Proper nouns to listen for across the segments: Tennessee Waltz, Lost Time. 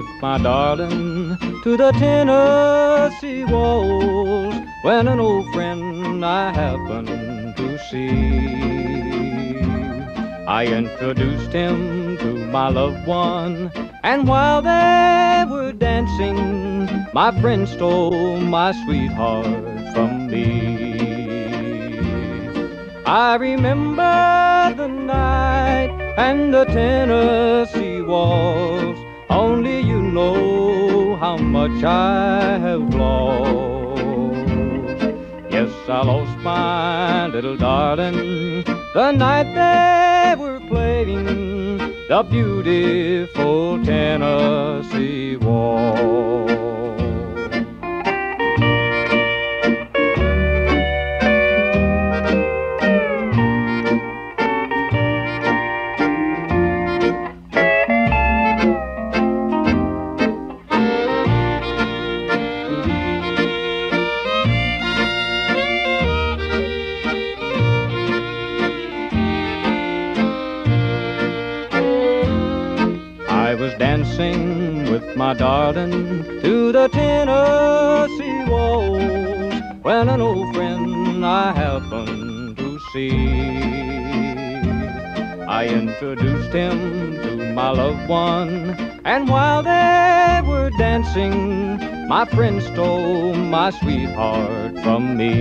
took my darling to the Tennessee Waltz when an old friend I happened to see. I introduced him to my loved one, and while they were dancing, my friend stole my sweetheart from me. I remember the night and the Tennessee Waltz. Only you know how much I have lost. Yes, I lost my little darling the night they were playing the beautiful Tennessee Waltz. I was dancing with my darling to the Tennessee Waltz when an old friend I happened to see. I introduced him to my loved one, and while they were dancing, my friend stole my sweetheart from me.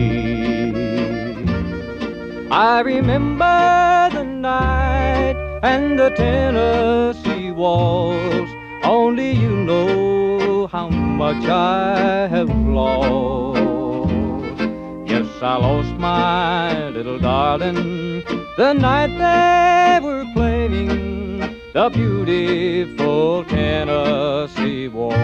I remember the night and the Tennessee Waltz, only you know how much I have lost. Yes, I lost my little darling the night they were playing the beautiful Tennessee Waltz.